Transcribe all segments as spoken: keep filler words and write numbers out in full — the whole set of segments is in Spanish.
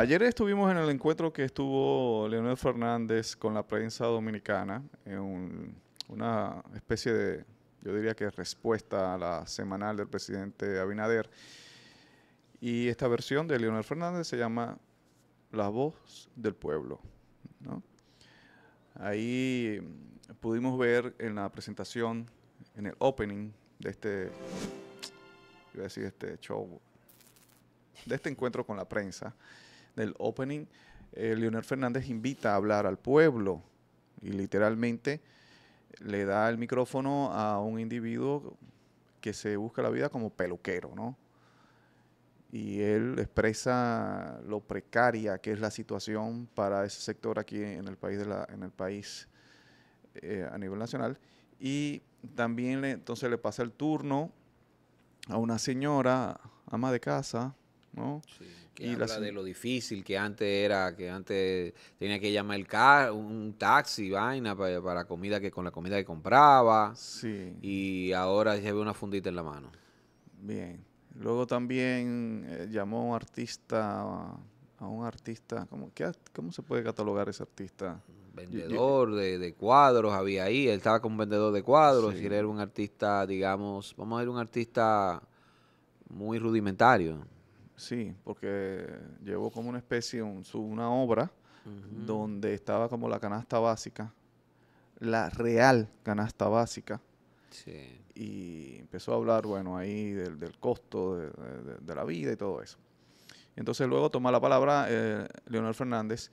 Ayer estuvimos en el encuentro que estuvo Leonel Fernández con la prensa dominicana, en un, una especie de, yo diría que respuesta a la semanal del presidente Abinader. Y esta versión de Leonel Fernández se llama La Voz del Pueblo, ¿no? Ahí pudimos ver en la presentación, en el opening de este, iba a decir este show, de este encuentro con la prensa, del opening, eh, Leonel Fernández invita a hablar al pueblo y literalmente le da el micrófono a un individuo que se busca la vida como peluquero, ¿no? Y él expresa lo precaria que es la situación para ese sector aquí en el país, de la, en el país eh, a nivel nacional. Y también le, entonces le pasa el turno a una señora, ama de casa, ¿no? Sí, que y habla la de lo difícil que antes era, que antes tenía que llamar el car un taxi, vaina, para, para comida que con la comida que compraba. Sí. Y ahora se ve una fundita en la mano. Bien. Luego también eh, llamó a un artista, a un artista, ¿cómo, qué, ¿cómo se puede catalogar ese artista? Vendedor yo, yo, de, de cuadros había ahí, él estaba con un vendedor de cuadros, sí. Y él era un artista, digamos, vamos a ver, un artista muy rudimentario. Sí, porque llevó como una especie, un, su, una obra, uh-huh, donde estaba como la canasta básica, la real canasta básica. Sí. Y empezó a hablar, bueno, ahí del, del costo de, de, de la vida y todo eso. Entonces luego toma la palabra eh, Leonel Fernández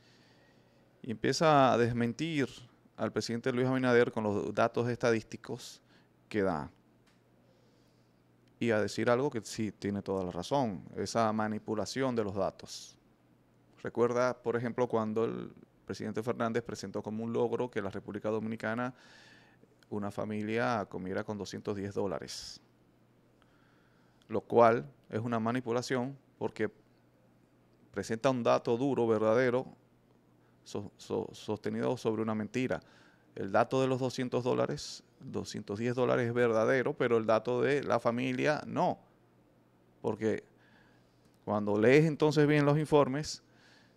y empieza a desmentir al presidente Luis Abinader con los datos estadísticos que da. Y a decir algo que sí tiene toda la razón, esa manipulación de los datos. Recuerda, por ejemplo, cuando el presidente Fernández presentó como un logro que la República Dominicana una familia comiera con doscientos diez dólares, lo cual es una manipulación porque presenta un dato duro, verdadero, so, so, sostenido sobre una mentira. El dato de los doscientos dólares, doscientos diez dólares es verdadero, pero el dato de la familia no, porque cuando lees entonces bien los informes,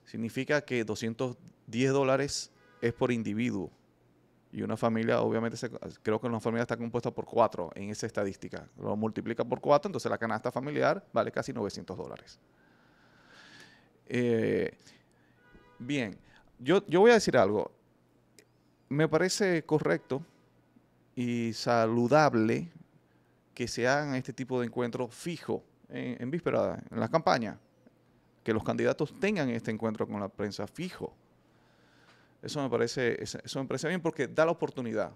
significa que doscientos diez dólares es por individuo. Y una familia, obviamente, se, creo que una familia está compuesta por cuatro en esa estadística. Lo multiplica por cuatro, entonces la canasta familiar vale casi novecientos dólares. Eh, bien, yo, yo voy a decir algo. Me parece correcto y saludable que se hagan este tipo de encuentros fijo en, en víspera, en la campaña. Que los candidatos tengan este encuentro con la prensa fijo. Eso me parece, eso me parece bien porque da la oportunidad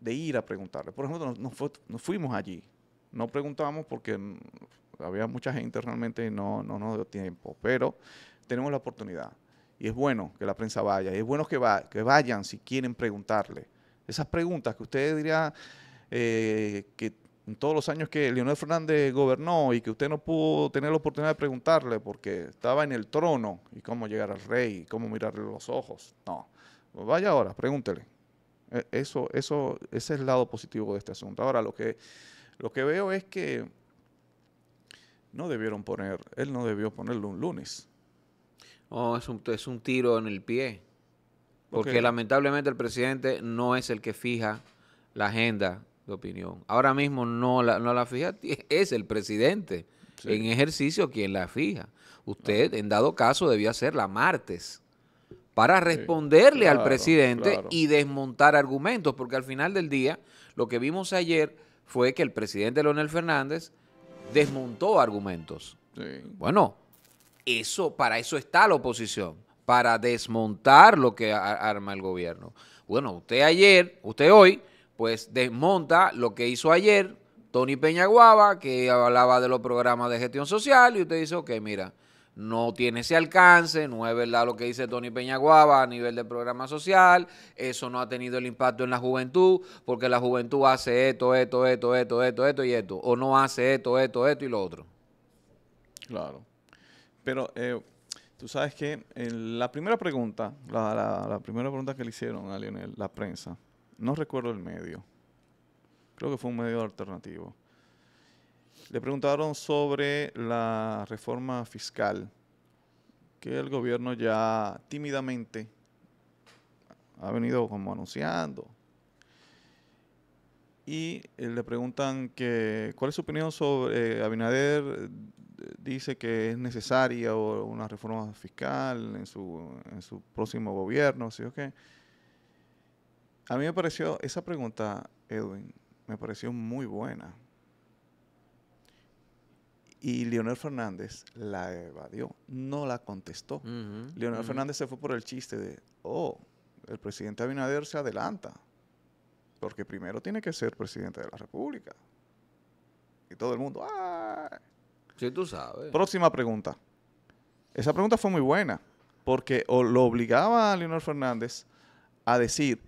de ir a preguntarle. Por ejemplo, nos, nos fuimos allí. No preguntamos porque había mucha gente realmente y no, no nos dio tiempo. Pero tenemos la oportunidad. Y es bueno que la prensa vaya. Y es bueno que, va, que vayan si quieren preguntarle. Esas preguntas que usted diría eh, que en todos los años que Leonel Fernández gobernó y que usted no pudo tener la oportunidad de preguntarle porque estaba en el trono y cómo llegar al rey, cómo mirarle los ojos. No, pues vaya ahora, pregúntele. Eso, eso, ese es el lado positivo de este asunto. Ahora, lo que, lo que veo es que no debieron poner, él no debió ponerlo un lunes. Oh, es un, es un tiro en el pie. Porque okay, lamentablemente el presidente no es el que fija la agenda de opinión. Ahora mismo no la, no la fija, es el presidente, sí, en ejercicio quien la fija. Usted, ah, en dado caso, debió hacerla martes para responderle, sí, claro, al presidente, claro, y desmontar argumentos, porque al final del día, lo que vimos ayer fue que el presidente Leonel Fernández desmontó argumentos. Sí. Bueno, eso, para eso está la oposición, para desmontar lo que arma el gobierno. Bueno, usted ayer, usted hoy, pues desmonta lo que hizo ayer Tony Peñaguaba, que hablaba de los programas de gestión social, y usted dice, ok, mira, no tiene ese alcance, no es verdad lo que dice Tony Peñaguaba a nivel de programa social, eso no ha tenido el impacto en la juventud, porque la juventud hace esto, esto, esto, esto, esto, esto y esto, o no hace esto, esto, esto y lo otro. Claro. Pero eh, tú sabes que en la primera pregunta, la, la, la primera pregunta que le hicieron a Leonel, la prensa, no recuerdo el medio, creo que fue un medio alternativo. Le preguntaron sobre la reforma fiscal que el gobierno ya tímidamente ha venido como anunciando. Y eh, le preguntan que, ¿cuál es su opinión sobre eh, Abinader? Dice que es necesaria una reforma fiscal en su, en su próximo gobierno, así que okay. A mí me pareció, esa pregunta, Edwin, me pareció muy buena. Y Leonel Fernández la evadió, no la contestó. Uh-huh, Leonel uh-huh. Fernández se fue por el chiste de, oh, el presidente Abinader se adelanta, porque primero tiene que ser presidente de la República. Y todo el mundo, ¡ah! Sí, tú sabes. Próxima pregunta. Esa pregunta fue muy buena, porque o lo obligaba a Leonel Fernández a decir,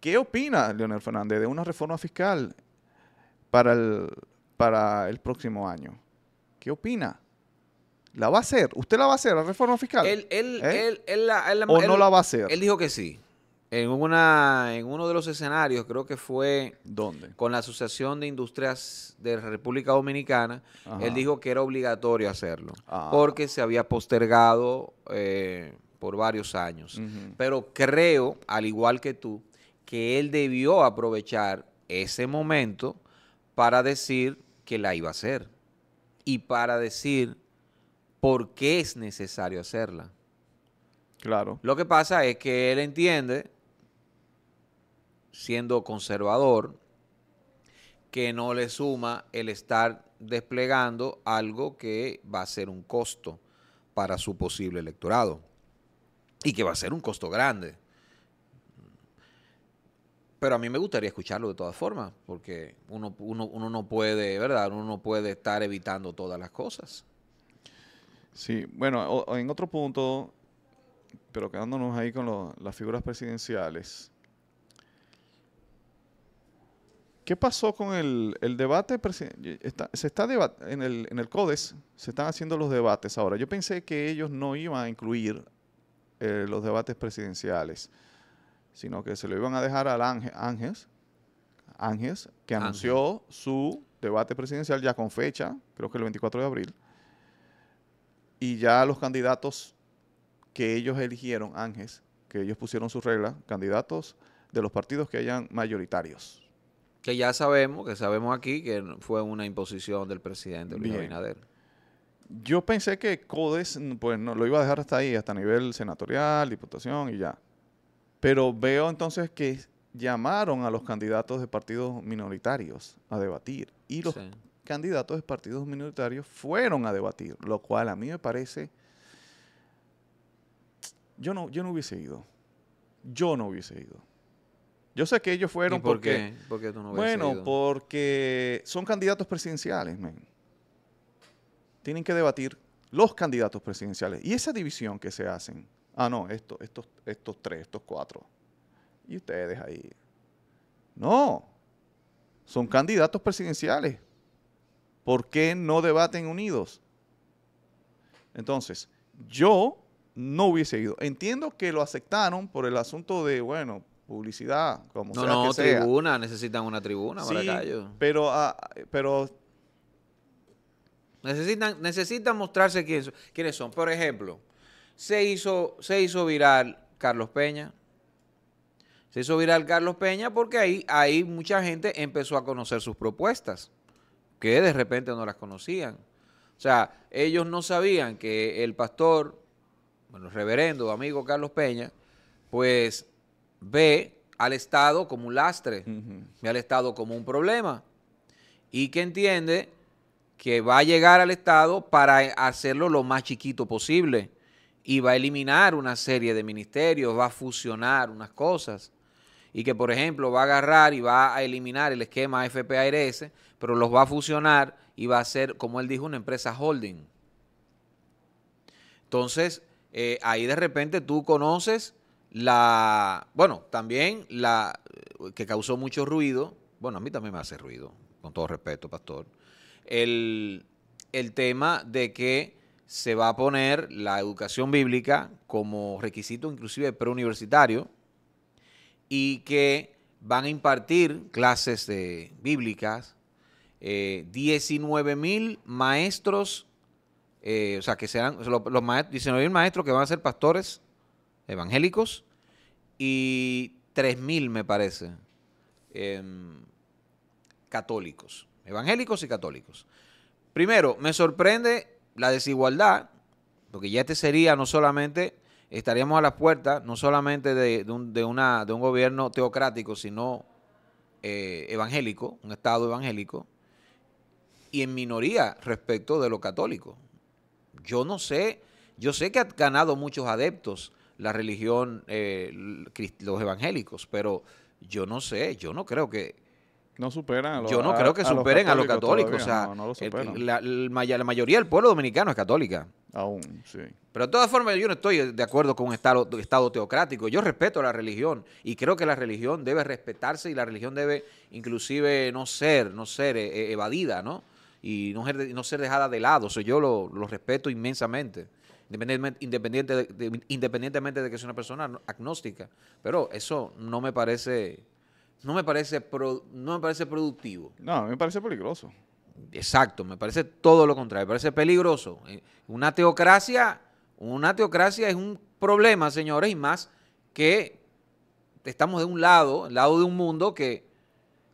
¿qué opina Leonel Fernández de una reforma fiscal para el, para el próximo año? ¿Qué opina? ¿La va a hacer? ¿Usted la va a hacer, la reforma fiscal? Él, él, ¿Eh? él, él, la, él la, ¿O él, no la va a hacer? Él dijo que sí. En, una, en uno de los escenarios, creo que fue... ¿Dónde? Con la Asociación de Industrias de la República Dominicana. Ajá. Él dijo que era obligatorio hacerlo, ah. porque se había postergado eh, por varios años. Uh-huh. Pero creo, al igual que tú, que él debió aprovechar ese momento para decir que la iba a hacer y para decir por qué es necesario hacerla. Claro. Lo que pasa es que él entiende... siendo conservador, que no le suma el estar desplegando algo que va a ser un costo para su posible electorado y que va a ser un costo grande. Pero a mí me gustaría escucharlo de todas formas, porque uno, uno, uno no puede, ¿verdad? Uno no puede estar evitando todas las cosas. Sí, bueno, o, en otro punto, pero quedándonos ahí con lo, las figuras presidenciales, ¿qué pasó con el, el debate? Está, se está debat en, el, en el CODES se están haciendo los debates ahora. Yo pensé que ellos no iban a incluir eh, los debates presidenciales, sino que se lo iban a dejar al Ángeles, Ángeles, que Ángel. anunció su debate presidencial ya con fecha, creo que el veinticuatro de abril, y ya los candidatos que ellos eligieron, Ángeles, que ellos pusieron sus reglas, candidatos de los partidos que hayan mayoritarios. Que ya sabemos, que sabemos aquí, que fue una imposición del presidente Luis Abinader. Yo pensé que CODES, pues no, lo iba a dejar hasta ahí, hasta nivel senatorial, diputación y ya. Pero veo entonces que llamaron a los candidatos de partidos minoritarios a debatir. Y los sí. candidatos de partidos minoritarios fueron a debatir, lo cual a mí me parece... Yo no, yo no hubiese ido. Yo no hubiese ido. Yo sé que ellos fueron ¿Y por porque... Qué? ¿Por qué tú no bueno, ido? Porque son candidatos presidenciales, men. Tienen que debatir los candidatos presidenciales. Y esa división que se hacen. Ah, no, esto, estos, estos tres, estos cuatro. Y ustedes ahí. No. Son candidatos presidenciales. ¿Por qué no debaten unidos? Entonces, yo no hubiese ido. Entiendo que lo aceptaron por el asunto de, bueno... publicidad, como no, sea no, que sea. No, no, tribuna, necesitan una tribuna, sí, Maracayo. pero... Uh, pero necesitan, necesitan mostrarse quién, quiénes son. Por ejemplo, se hizo, se hizo viral Carlos Peña. Se hizo viral Carlos Peña porque ahí, ahí mucha gente empezó a conocer sus propuestas, que de repente no las conocían. O sea, ellos no sabían que el pastor, bueno, el reverendo, amigo Carlos Peña, pues... ve al Estado como un lastre, uh-huh. ve al Estado como un problema y que entiende que va a llegar al Estado para hacerlo lo más chiquito posible y va a eliminar una serie de ministerios, va a fusionar unas cosas y que, por ejemplo, va a agarrar y va a eliminar el esquema F P A R S, pero los va a fusionar y va a ser, como él dijo, una empresa holding. Entonces, eh, ahí de repente tú conoces... La, bueno, también la que causó mucho ruido, bueno, a mí también me hace ruido, con todo respeto, pastor, el, el tema de que se va a poner la educación bíblica como requisito inclusive preuniversitario y que van a impartir clases de, bíblicas, eh, diecinueve mil maestros eh, o sea, que sean los, los maestros, diecinueve mil maestros que van a ser pastores evangélicos y tres mil, me parece, eh, católicos, evangélicos y católicos. Primero, me sorprende la desigualdad, porque ya este sería no solamente, estaríamos a la puerta no solamente de, de, un, de, una, de un gobierno teocrático, sino eh, evangélico, un Estado evangélico, y en minoría respecto de lo católico. Yo no sé, yo sé que ha ganado muchos adeptos la religión, eh, los evangélicos, pero yo no sé, yo no creo que... No superan a los Yo no a, creo que superen a los católicos. A los católicos. Todavía, o sea, no, no lo superan. El, la, la, la mayoría del pueblo dominicano es católica. Aún, sí. Pero de todas formas yo no estoy de acuerdo con un estado, estado teocrático. Yo respeto la religión y creo que la religión debe respetarse y la religión debe inclusive no ser, no ser eh, evadida, ¿no? Y no ser, no ser dejada de lado. O sea, yo lo, lo respeto inmensamente, independientemente, independiente de, de, independientemente de que sea una persona agnóstica. Pero eso no me parece... No me parece pro, no me parece productivo. No, a mí me parece peligroso. Exacto, me parece todo lo contrario, me parece peligroso. Una teocracia, una teocracia es un problema, señores, y más que estamos de un lado, al lado de un mundo que,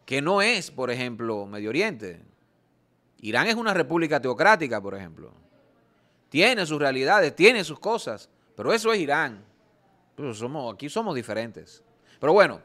que no es, por ejemplo, Medio Oriente. Irán es una república teocrática, por ejemplo. Tiene sus realidades, tiene sus cosas, pero eso es Irán. Pero somos, aquí somos diferentes. Pero bueno...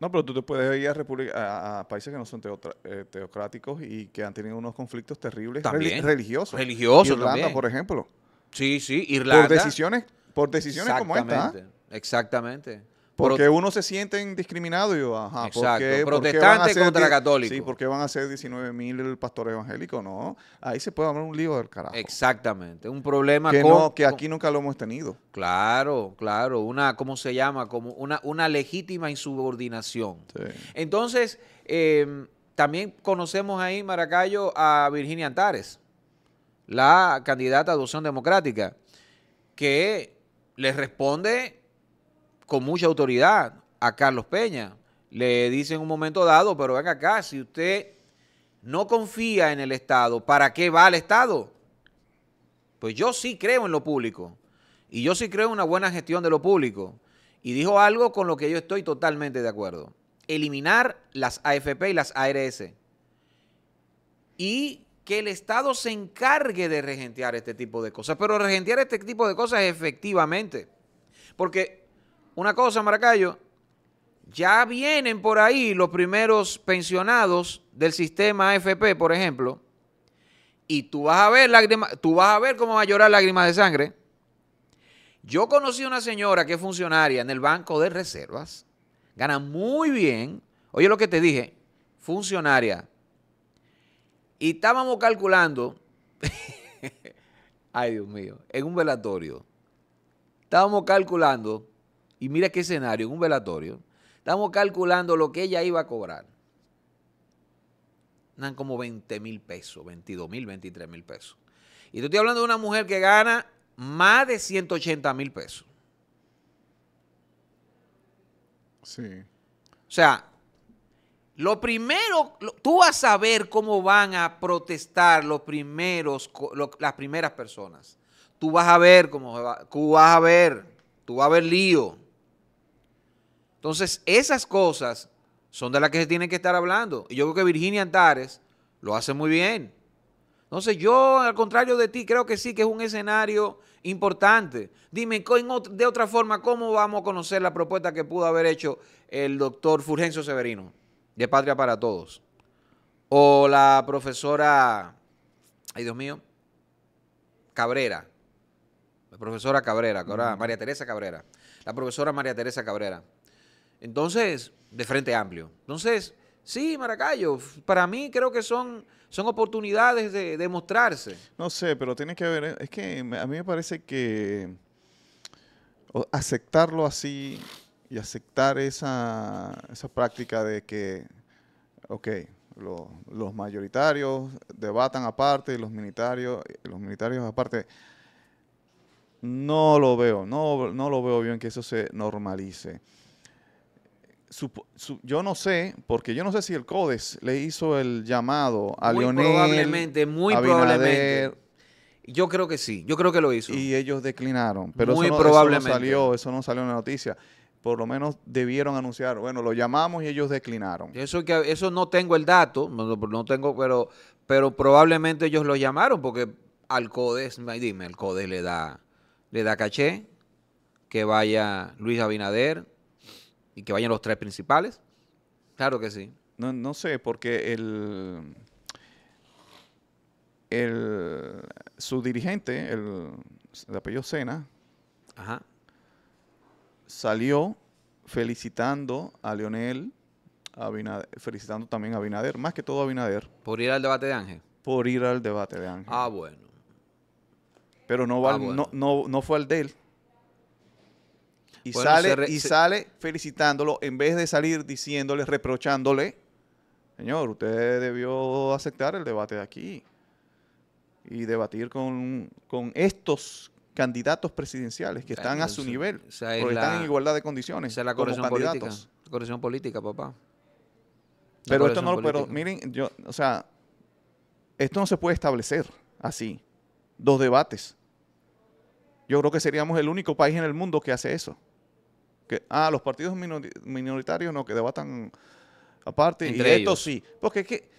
No, pero tú te puedes ir a, a, a países que no son teotra, eh, teocráticos y que han tenido unos conflictos terribles también, religiosos. Religiosos Irlanda, también. por ejemplo. Sí, sí, Irlanda. Por decisiones, por decisiones como esta. ¿eh? Exactamente. Porque Pro uno se sienten discriminados. Ajá, exacto. Protestantes contra católicos. Sí, porque van a ser diecinueve mil pastores evangélicos, ¿no? Ahí se puede hablar un lío del carajo. Exactamente. Un problema que, con, no, que aquí con, nunca lo hemos tenido. Claro, claro. Una, ¿cómo se llama? Como una, una legítima insubordinación. Sí. Entonces, eh, también conocemos ahí, Maracayo, a Virginia Antares, la candidata a Adopción Democrática, que le responde... con mucha autoridad a Carlos Peña. Le dice en un momento dado, pero venga acá, si usted no confía en el Estado, ¿para qué va al Estado? Pues yo sí creo en lo público y yo sí creo en una buena gestión de lo público. Y dijo algo con lo que yo estoy totalmente de acuerdo. Eliminar las A F P y las A R S y que el Estado se encargue de regentear este tipo de cosas, pero regentear este tipo de cosas efectivamente. Porque... Una cosa, Maracayo, ya vienen por ahí los primeros pensionados del sistema A F P, por ejemplo, y tú vas a ver lágrima, tú vas a ver cómo va a llorar lágrimas de sangre. Yo conocí a una señora que es funcionaria en el Banco de Reservas, gana muy bien, oye lo que te dije, funcionaria, y estábamos calculando, ay Dios mío, en un velatorio, estábamos calculando, y mira qué escenario, en un velatorio, estamos calculando lo que ella iba a cobrar. Eran como veinte mil pesos, veintidós mil, veintitrés mil pesos. Y te estoy hablando de una mujer que gana más de ciento ochenta mil pesos. Sí. O sea, lo primero, lo, tú vas a ver cómo van a protestar los primeros, lo, las primeras personas. Tú vas a ver cómo, tú vas a ver, tú vas a ver lío. Entonces, esas cosas son de las que se tienen que estar hablando. Y yo creo que Virginia Antares lo hace muy bien. Entonces, yo, al contrario de ti, creo que sí que es un escenario importante. Dime, de otra forma, ¿cómo vamos a conocer la propuesta que pudo haber hecho el doctor Fulgencio Severino, de Patria para Todos? O la profesora, ay Dios mío, Cabrera. La profesora Cabrera, que ahora, María Teresa Cabrera. La profesora María Teresa Cabrera. Entonces, de Frente Amplio. Entonces, sí, Maracayo, para mí creo que son, son oportunidades de, de mostrarse. No sé, pero tiene que ver, es que a mí me parece que aceptarlo así y aceptar esa, esa práctica de que, ok, lo, los mayoritarios debatan aparte, los militarios, los militarios aparte, no lo veo, no, no lo veo bien que eso se normalice. Supo, su, yo no sé, porque yo no sé si el CODES le hizo el llamado a muy Leonel, probablemente, muy Abinader, probablemente. Yo creo que sí, yo creo que lo hizo. Y ellos declinaron, pero muy eso, no, probablemente. Eso no salió, eso no salió en la noticia. Por lo menos debieron anunciar, bueno, lo llamamos y ellos declinaron. Eso que eso no tengo el dato, no, no tengo, pero pero probablemente ellos lo llamaron porque al CODES, dime, el CODES le da le da caché que vaya Luis Abinader y que vayan los tres principales. Claro que sí. No, no sé, porque el el su dirigente, el, el apellido Sena, ajá, salió felicitando a Leonel, a Abinader, felicitando también a Abinader, más que todo a Abinader. ¿Por ir al debate de Ángel? Por ir al debate de Ángel. Ah, bueno. Pero no, va, ah, bueno. no, no, no fue al de él. Y, bueno, sale, re, y se... sale felicitándolo en vez de salir diciéndole, reprochándole, señor, usted debió aceptar el debate de aquí y debatir con, con estos candidatos presidenciales que están a su nivel, o sea, es porque la, están en igualdad de condiciones. O sea, la corrección política, la corrección política, papá. La pero esto no, política. Pero miren, yo, o sea, esto no se puede establecer así, dos debates. Yo creo que seríamos el único país en el mundo que hace eso. Que, ah, los partidos minor, minoritarios no, que debatan aparte, entre y ellos. Esto sí, porque es que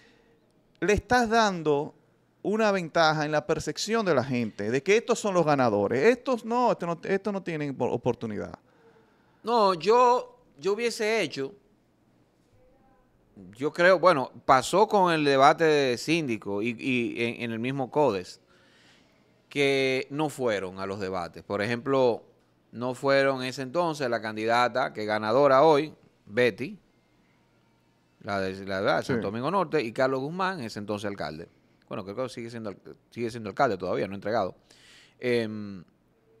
le estás dando una ventaja en la percepción de la gente, de que estos son los ganadores. Estos no, estos no, estos no tienen oportunidad. No, yo, yo hubiese hecho, yo creo, bueno, pasó con el debate de síndico y, y en, en el mismo CODES, que no fueron a los debates. Por ejemplo, no fueron en ese entonces la candidata que ganadora hoy, Betty, la de la verdad, Santo Domingo Norte, y Carlos Guzmán, en ese entonces alcalde. Bueno, creo que sigue siendo, sigue siendo alcalde todavía, no entregado. Eh,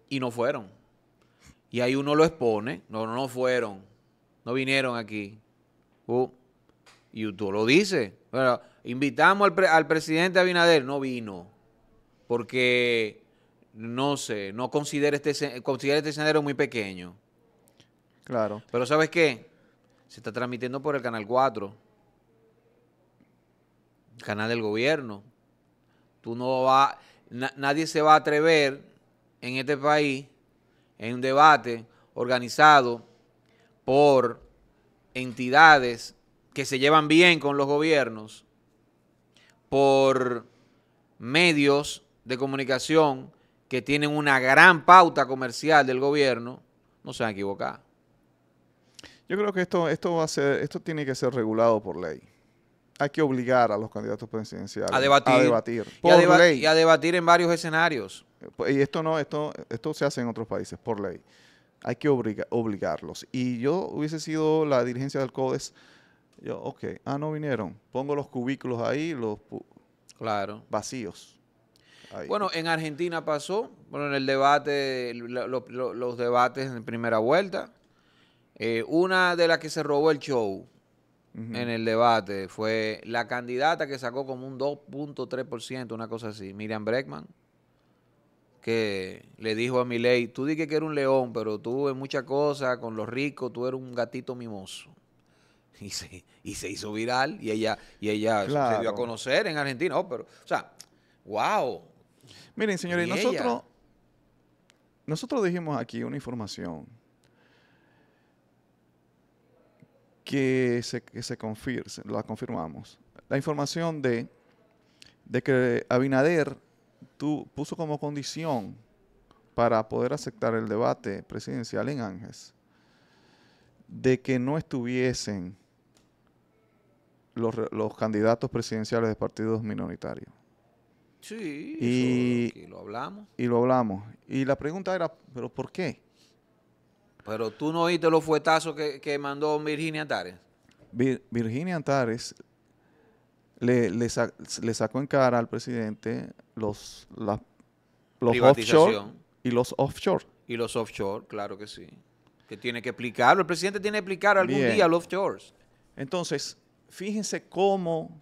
y no fueron. Y ahí uno lo expone. No, no fueron. No vinieron aquí. Uh, y tú lo dices. Bueno, invitamos al, pre, al presidente Abinader. No vino. Porque, no sé, no considera este, considera este escenario muy pequeño. Claro. Pero ¿sabes qué? Se está transmitiendo por el Canal cuatro. Canal del gobierno. Tú no va, na, nadie se va a atrever en este país, en un debate organizado por entidades que se llevan bien con los gobiernos, por medios de comunicación que tienen una gran pauta comercial del gobierno, no se van a equivocar. Yo creo que esto, esto va a ser, esto tiene que ser regulado por ley. Hay que obligar a los candidatos presidenciales a debatir, a debatir por y, a deba ley. y a debatir en varios escenarios. Y esto no, esto, esto se hace en otros países por ley. Hay que obliga obligarlos. Y yo hubiese sido la dirigencia del CODES, yo, ok, ah, no vinieron. Pongo los cubículos ahí, los claro. vacíos. Ahí. Bueno, en Argentina pasó, bueno, en el debate, lo, lo, los debates en primera vuelta, eh, una de las que se robó el show. Uh-huh. En el debate fue la candidata que sacó como un dos punto tres por ciento, una cosa así, Miriam Bregman, que le dijo a Milei, tú dije que eres un león, pero tú en muchas cosas, con los ricos, tú eres un gatito mimoso. Y se, y se hizo viral y ella, y ella claro. se dio a conocer en Argentina. Oh, pero, o sea, wow. Miren, señores, y nosotros, ella... nosotros dijimos aquí una información que se, que se confirma, la confirmamos. La información de, de que Abinader tú, puso como condición para poder aceptar el debate presidencial en Ángeles de que no estuviesen los, los candidatos presidenciales de partidos minoritarios. Sí, y, eso, y lo hablamos. Y lo hablamos. Y la pregunta era, ¿pero por qué? Pero tú no oíste los fuetazos que, que mandó Virginia Antares. Vir, Virginia Antares le, le, sa, le sacó en cara al presidente los, la, los offshore y los offshore. Y los offshore, claro que sí. Que tiene que explicarlo. El presidente tiene que explicar algún Bien. día los offshores. Entonces, fíjense cómo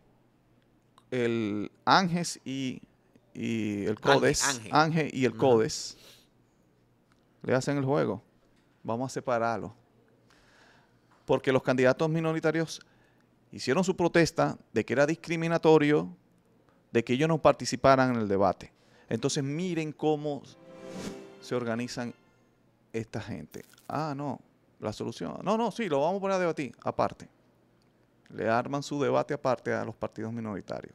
el Ángeles y, y el CODES, Ángel, Ángel. Ángel y el no. CODES le hacen el juego. Vamos a separarlo. Porque los candidatos minoritarios hicieron su protesta de que era discriminatorio, de que ellos no participaran en el debate. Entonces miren cómo se organizan esta gente. Ah, no, la solución. No, no, sí, lo vamos a poner a debatir aparte. Le arman su debate aparte a los partidos minoritarios.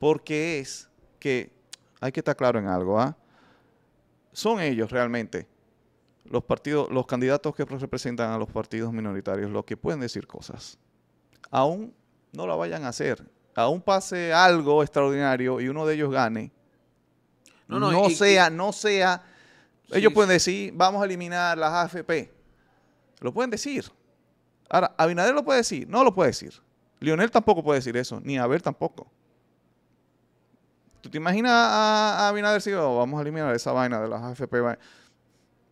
Porque es que, hay que estar claro en algo, ¿ah? ¿eh? Son ellos realmente, los partidos, los candidatos que representan a los partidos minoritarios, los que pueden decir cosas. Aún no la vayan a hacer, aún pase algo extraordinario y uno de ellos gane, no, no, no y, sea, y, no sea, sí, ellos pueden decir, vamos a eliminar las A F P. Lo pueden decir. Ahora, Abinader lo puede decir, no lo puede decir. Leonel tampoco puede decir eso, ni Abel tampoco. ¿Tú te imaginas a, a Abinader si oh, vamos a eliminar esa vaina de las A F P?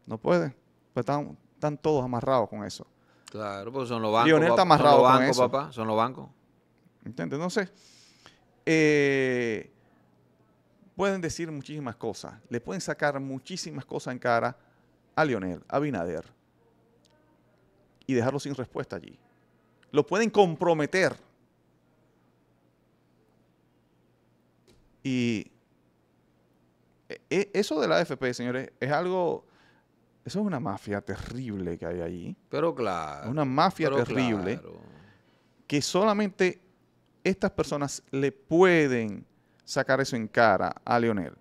No puede, pues están, están todos amarrados con eso. Claro, porque son los bancos. Leonel está amarrado con eso. Son los bancos, papá, son los bancos. ¿Entiendes? Entonces, eh, pueden decir muchísimas cosas, le pueden sacar muchísimas cosas en cara a Leonel, a Abinader, y dejarlo sin respuesta allí. Lo pueden comprometer. Y eso de la A F P, señores, es algo... Eso es una mafia terrible que hay allí. Pero claro. Una mafia terrible. Claro. Que solamente estas personas le pueden sacar eso en cara a Leonel,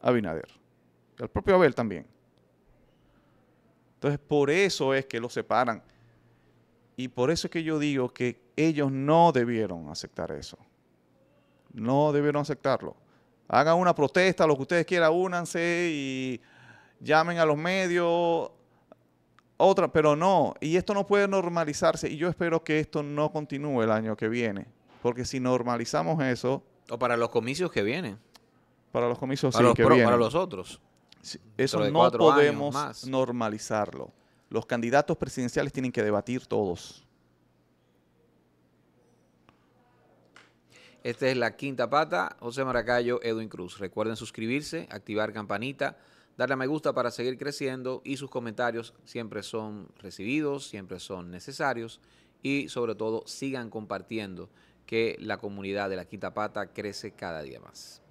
a Abinader, al propio Abel también. Entonces, por eso es que los separan. Y por eso es que yo digo que ellos no debieron aceptar eso. No debieron aceptarlo. Hagan una protesta, lo que ustedes quieran, únanse y... llamen a los medios, otra, pero no. Y esto no puede normalizarse. Y yo espero que esto no continúe el año que viene. Porque si normalizamos eso... O para los comicios que vienen. Para los comicios para sí los que pro, vienen. Para los otros. Sí, eso no podemos normalizarlo. Los candidatos presidenciales tienen que debatir todos. Esta es La Quinta Pata. José Maracayo, Edwin Cruz. Recuerden suscribirse, activar campanita, darle a me gusta para seguir creciendo, y sus comentarios siempre son recibidos, siempre son necesarios, y sobre todo sigan compartiendo, que la comunidad de La Quinta Pata crece cada día más.